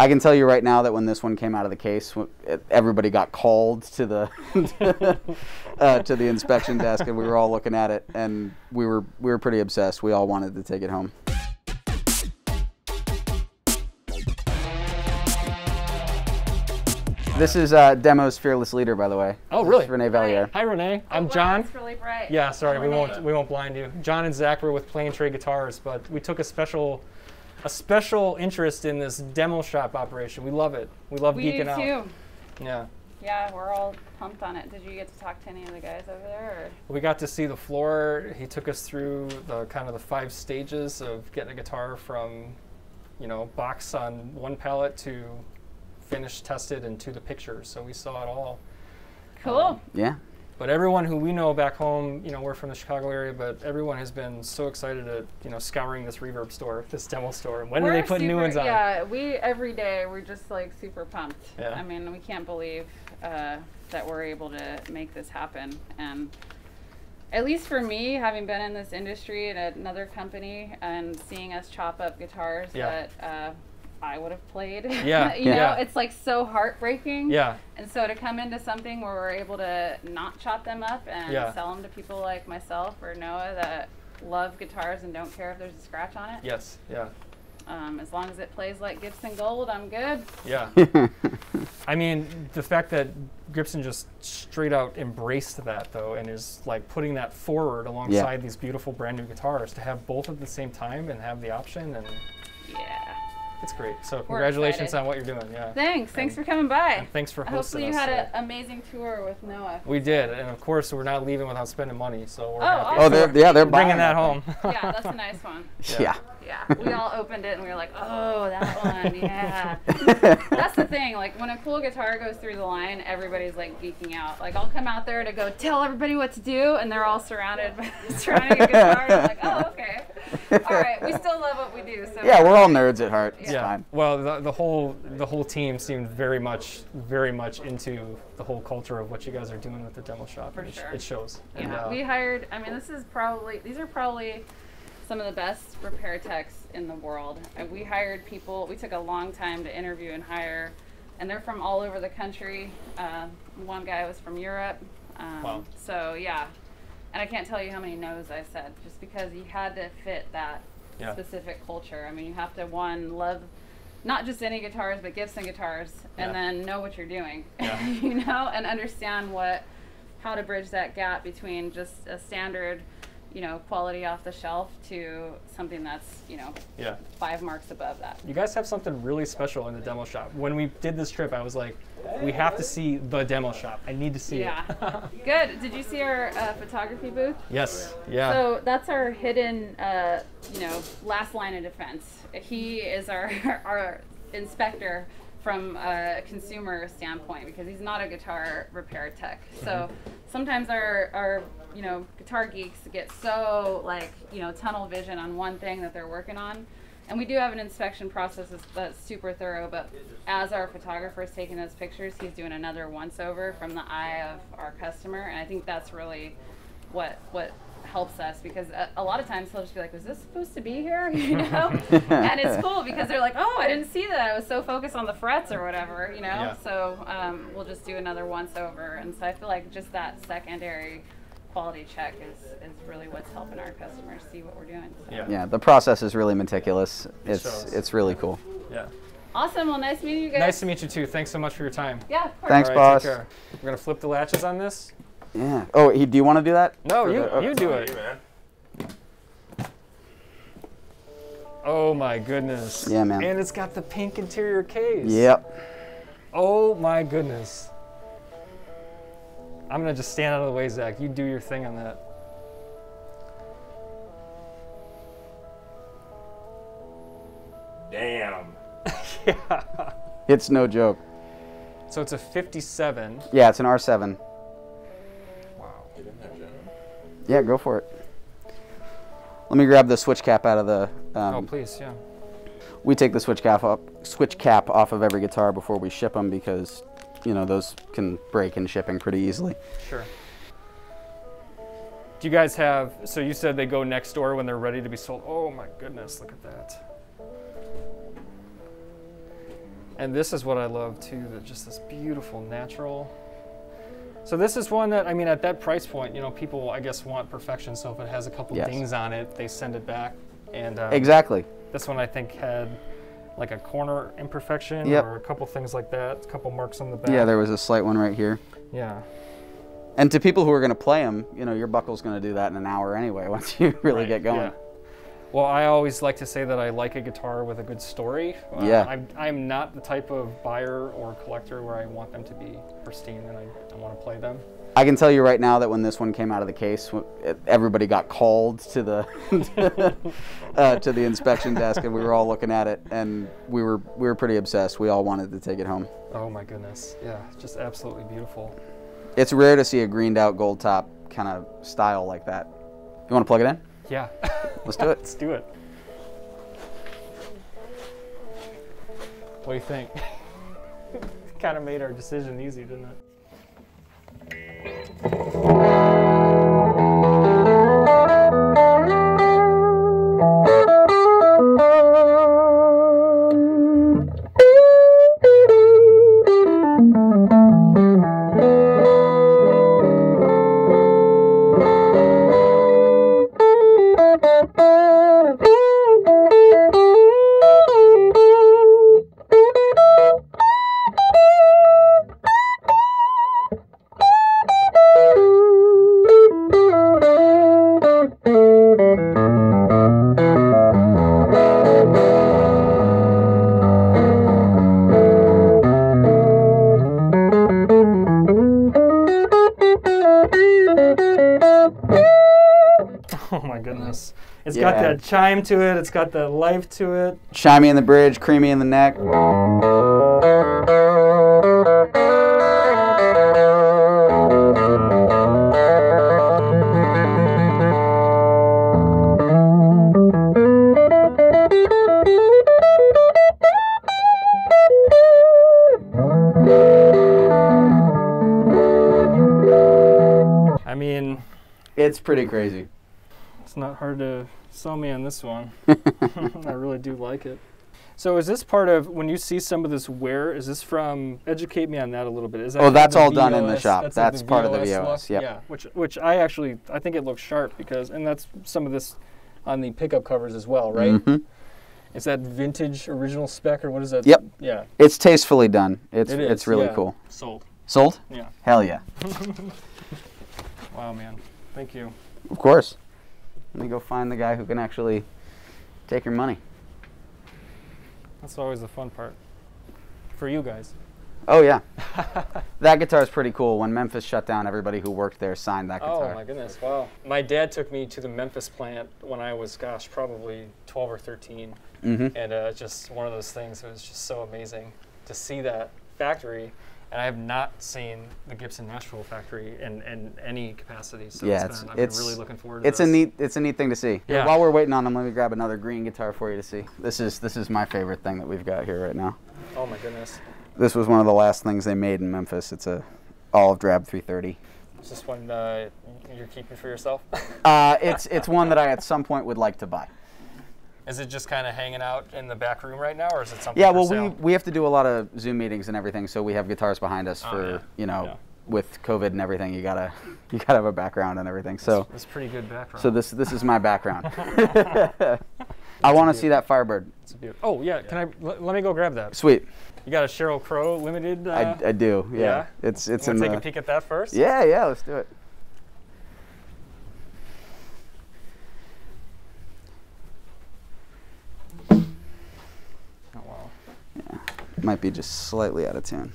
I can tell you right now that when this one came out of the case, everybody got called to the to the inspection desk, and we were all looking at it, and we were pretty obsessed. We all wanted to take it home. This is Demo's fearless leader, by the way. Oh, really? Renee Valiere. Hi, Renee. I'm John. That's really bright. Yeah, sorry, we won't blind you. John and Zach were with Play and Trade Guitars, but we took a special interest in this demo shop operation. We love it. We love geeking out. We do too. Yeah. Yeah, we're all pumped on it. Did you get to talk to any of the guys over there? Or? We got to see the floor. He took us through the kind of the 5 stages of getting a guitar from, you know, box on one pallet to finished, tested, and to the pictures. So we saw it all. Cool. Yeah. But everyone who we know back home, you know, we're from the Chicago area, but everyone has been so excited at, you know, scouring this Reverb store, this demo store. When do they put new ones on? Yeah, every day we're just like super pumped. Yeah. I mean, we can't believe that we're able to make this happen. And at least for me, having been in this industry at another company and seeing us chop up guitars that I would have played. Yeah. you know, it's like so heartbreaking. Yeah. And so to come into something where we're able to not chop them up and sell them to people like myself or Noah that love guitars and don't care if there's a scratch on it. Yes. Yeah. As long as it plays like Gibson Gold, I'm good. Yeah. I mean, the fact that Gibson just straight out embraced that though, and is like putting that forward alongside these beautiful brand new guitars, to have both at the same time and have the option, and it's great. So congratulations on what you're doing. Yeah. Thanks. Thanks for coming by. And thanks for hosting us. Hopefully you had an amazing tour with Noah. We did, and of course we're not leaving without spending money. So we're happy. They're bringing that home. Yeah, that's a nice one. Yeah. Yeah. We all opened it and we were like, oh, that one. Yeah. That's the thing. Like when a cool guitar goes through the line, everybody's like geeking out. Like I'll come out there to go tell everybody what to do, and they're all surrounded by surrounding a guitar. And I'm like, oh, okay. All right. We still love what we do. So yeah, we're all nerds at heart. Yeah. Yeah. Well, the whole team seemed very much into the whole culture of what you guys are doing with the demo shop. For sure. It shows. Yeah. And, we hired. I mean, these are probably some of the best repair techs in the world. And we hired people. We took a long time to interview and hire, and they're from all over the country. One guy was from Europe. Wow. So yeah, and I can't tell you how many no's I said, just because you had to fit that. Yeah. Specific culture. I mean, you have to love not just any guitars, but Gibson guitars, and then know what you're doing, you know, and understand how to bridge that gap between just a standard, you know, quality off the shelf to something that's, you know, 5 marks above that. You guys have something really special in the demo shop. When we did this trip, I was like, we have to see the demo shop. I need to see it. Good. Did you see our photography booth? Yes. Yeah. So that's our hidden, you know, last line of defense. He is our inspector from a consumer standpoint, because he's not a guitar repair tech. So sometimes our you know, guitar geeks get so like, you know, tunnel vision on one thing that they're working on. And we do have an inspection process that's super thorough, but as our photographer is taking those pictures, he's doing another once over from the eye of our customer. And I think that's really what helps us, because a lot of times he'll just be like, was this supposed to be here? You know? And it's cool because they're like, oh, I didn't see that. I was so focused on the frets or whatever, you know? Yeah. So we'll just do another once over. And so I feel like just that secondary quality check is really what's helping our customers see what we're doing. So. Yeah. Yeah, the process is really meticulous. It's really cool. Yeah. Awesome. Well, nice meeting you guys. Nice to meet you too. Thanks so much for your time. Yeah, of course. Thanks, right, boss. Take care. We're gonna flip the latches on this. Yeah. Oh, do you want to do that? No, you do it. Oh my goodness. Yeah, man. And it's got the pink interior case. Yep. Oh my goodness. I'm gonna just stand out of the way, Zach. You do your thing on that. Damn. Yeah. It's no joke. So it's a 57. Yeah, it's an R7. Wow. Yeah, go for it. Let me grab the switch cap out of the. Oh, please, yeah. We take the switch cap off of every guitar before we ship them, because, you know, those can break in shipping pretty easily. Sure. Do you guys have, so you said they go next door when they're ready to be sold. Oh my goodness, look at that. And this is what I love too, just this beautiful natural. So this is one that, I mean, at that price point, you know, people, I guess, want perfection. So if it has a couple dings on it, they send it back. And exactly. This one I think had like a corner imperfection or a couple things like that, a couple marks on the back. Yeah, there was a slight one right here. Yeah. And to people who are going to play them, you know, your buckle's going to do that in an hour anyway once you really get going. Yeah. Well, I always like to say that I like a guitar with a good story. I'm not the type of buyer or collector where I want them to be pristine and I want to play them. I can tell you right now that when this one came out of the case, everybody got called to the to the inspection desk, and we were all looking at it, and we were pretty obsessed. We all wanted to take it home. Oh my goodness! Yeah, just absolutely beautiful. It's rare to see a greened out gold top kind of style like that. You want to plug it in? Yeah. Let's do it. Let's do it. What do you think? Kind of made our decision easy, didn't it? It's got that chime to it. It's got that life to it. Chimey in the bridge, creamy in the neck. I mean, it's pretty crazy. It's not hard to sell me on this one. I really do like it. So is this part of, when you see some of this wear, is this from, educate me on that a little bit. Is that that's all done in the shop. That's part of the VOS. Yeah, which I actually, I think it looks sharp because, and that's some of this on the pickup covers as well, right? Mm-hmm. Is that vintage original spec or what is that? Yep. Yeah. It's tastefully done. It's really cool. Sold. Sold? Yeah. Hell yeah. Wow, man. Thank you. Of course. Let me go find the guy who can actually take your money. That's always the fun part for you guys. Oh, yeah. That guitar is pretty cool. When Memphis shut down, everybody who worked there signed that guitar. Oh, my goodness. Wow. My dad took me to the Memphis plant when I was, gosh, probably 12 or 13. Mm-hmm. And just one of those things. It was just so amazing to see that factory. And I have not seen the Gibson Nashville factory in any capacity, so yeah, I've been really looking forward to this. It's a neat thing to see. Yeah. While we're waiting on them, let me grab another green guitar for you to see. This is my favorite thing that we've got here right now. Oh my goodness. This was one of the last things they made in Memphis. It's a olive drab 330. Is this one you're keeping for yourself? It's one that I at some point would like to buy. Is it just kind of hanging out in the back room right now, or is it something? Yeah, well, we have to do a lot of Zoom meetings and everything, so we have guitars behind us with COVID and everything. You gotta have a background and everything. So it's pretty good background. So this is my background. I want to see that Firebird. It's a beautiful. Oh yeah, can I? Let me go grab that. Sweet. You got a Sheryl Crow limited? I do. Yeah. It's in the. Take a peek at that first. Yeah, let's do it. Might be just slightly out of tune.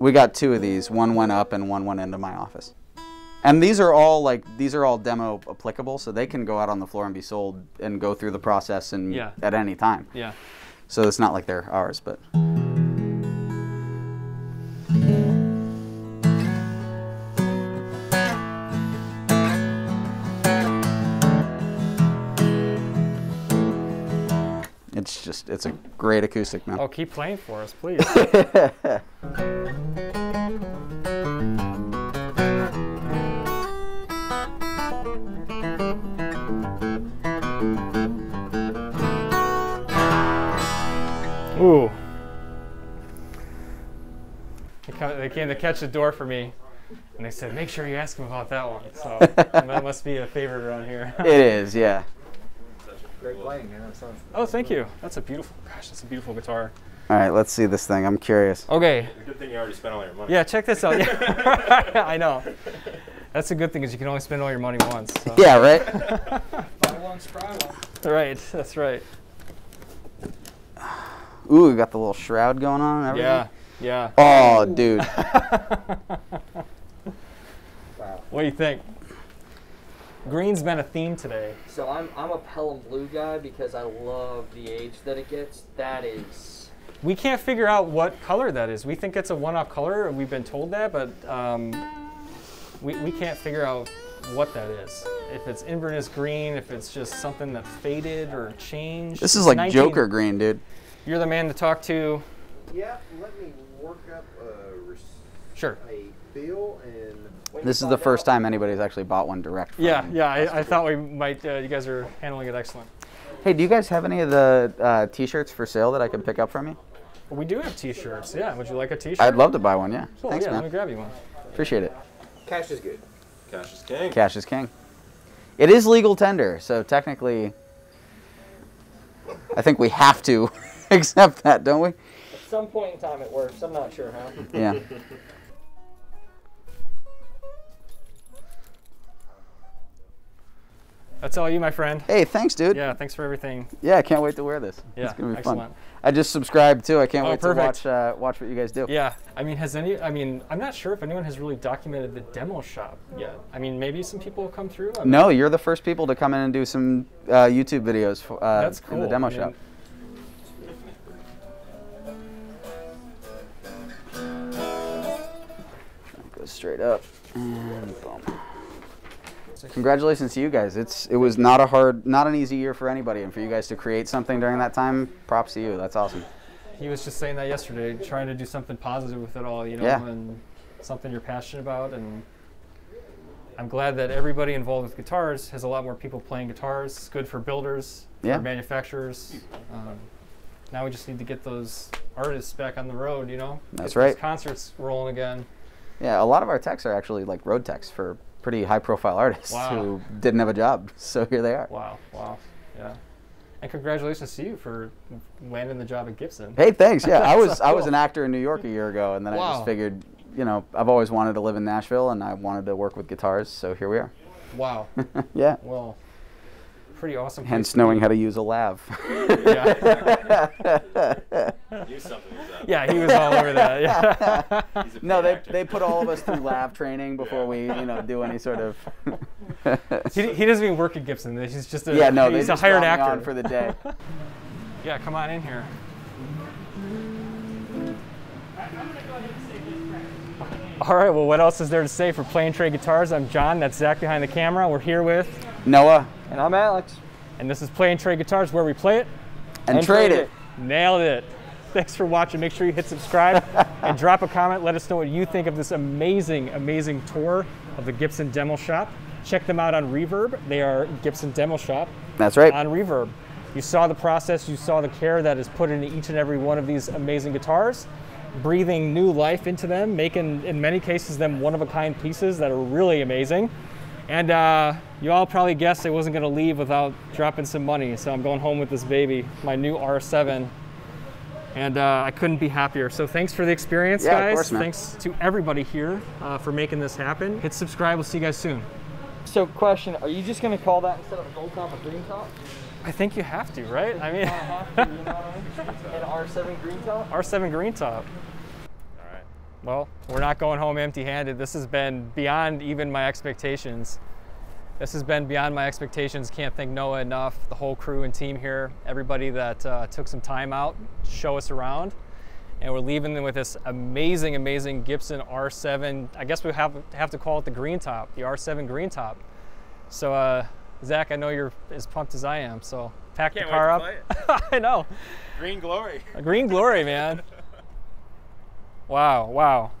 We got two of these. One went up and one went into my office. And these are all demo applicable, so they can go out on the floor and be sold and go through the process and at any time. Yeah. So it's not like they're ours, but. It's a great acoustic, man. Oh, keep playing for us, please. Ooh. They came to catch the door for me, and they said, make sure you ask him about that one. So that must be a favorite around here. It is, yeah. Great playing, man. Oh, thank you. That's a beautiful, gosh, that's a beautiful guitar. All right, let's see this thing. I'm curious. Okay. It's a good thing you already spent all your money. Yeah, check this out. Yeah. I know. That's a good thing, is you can only spend all your money once. So. Yeah, right? Buy once, try once. Right, that's right. Ooh, we got the little shroud going on and everything. Yeah. Yeah. Oh, ooh, dude. Wow. What do you think? Green's been a theme today. So I'm a Pelham blue guy because I love the age that it gets. That is. We can't figure out what color that is. We think it's a one-off color, and we've been told that, but we can't figure out what that is. If it's Inverness green, if it's just something that faded or changed. This is like 19. Joker green, dude. You're the man to talk to. Yeah, let me work up a, sure, a bill. And this is the first time anybody's actually bought one direct from. Yeah, yeah, I thought we might, you guys are handling it excellent. Hey, do you guys have any of the t-shirts for sale that I can pick up from you? Well, we do have t-shirts, yeah. Would you like a t-shirt? I'd love to buy one, yeah. Cool, thanks, yeah, man. Let me grab you one. Appreciate it. Cash is good. Cash is king. Cash is king. It is legal tender, so technically I think we have to accept that, don't we? Some point in time it works. I'm not sure how. Yeah. That's all you, my friend. Hey, thanks, dude. Yeah, thanks for everything. Yeah, I can't wait to wear this. Yeah, it's gonna be excellent. Fun. I just subscribed too. I can't wait perfect. To watch what you guys do. Yeah, I mean, I'm not sure if anyone has really documented the demo shop yet. I mean, maybe some people will come through. I mean, no, you're the first people to come in and do some YouTube videos that's cool. In the demo shop. Straight up and boom. Congratulations to you guys. It was not an easy year for anybody, and for you guys to create something during that time, props to you. That's awesome. He was just saying that yesterday, trying to do something positive with it all, you know, yeah, and something you're passionate about. And I'm glad that everybody involved with guitars has a lot more people playing guitars. It's good for builders, yeah, for manufacturers. Now we just need to get those artists back on the road, you know. That's get right. Those concerts rolling again. Yeah, a lot of our techs are actually like road techs for pretty high-profile artists, wow, who didn't have a job, so here they are. Wow, wow, yeah. And congratulations to you for landing the job at Gibson. Hey, thanks, yeah. I was an actor in New York a year ago, and then wow, I just figured, you know, I've always wanted to live in Nashville, and I wanted to work with guitars, so here we are. Wow. Yeah. Well, pretty awesome. Hence knowing how to use a lav. Yeah. Use something. Yeah, he was all over that. Yeah. No, they put all of us through lav training before, yeah, we, you know, do any sort of. he doesn't even work at Gibson. He's just a, yeah, no, he's a hired actor on for the day. Yeah, come on in here. All right. Well, what else is there to say for Play and Trade Guitars? I'm John. That's Zach behind the camera. We're here with Noah. And I'm Alex. And this is Play and Trade Guitars, where we play it and trade it. Nailed it. Thanks for watching. Make sure you hit subscribe and drop a comment. Let us know what you think of this amazing, amazing tour of the Gibson Demo Shop. Check them out on Reverb. They are Gibson Demo Shop. That's right. On Reverb. You saw the process. You saw the care that is put into each and every one of these amazing guitars, breathing new life into them, making, in many cases, them one-of-a-kind pieces that are really amazing. And you all probably guessed I wasn't going to leave without dropping some money. So I'm going home with this baby, my new R7. And I couldn't be happier. So thanks for the experience, yeah, guys. Of course, man. Thanks to everybody here for making this happen. Hit subscribe. We'll see you guys soon. So question, are you just going to call that instead of a gold top, a green top? I think you have to, right? I mean, you have to, you know what I mean? An R7 green top? R7 green top. Well, we're not going home empty-handed. This has been beyond even my expectations. This has been beyond my expectations. Can't thank Noah enough, the whole crew and team here, everybody that took some time out to show us around. And we're leaving them with this amazing, amazing Gibson R7. I guess we have to call it the green top, the R7 green top. So Zach, I know you're as pumped as I am, so pack the car up. I know. Green glory. Green glory, man. Wow, wow.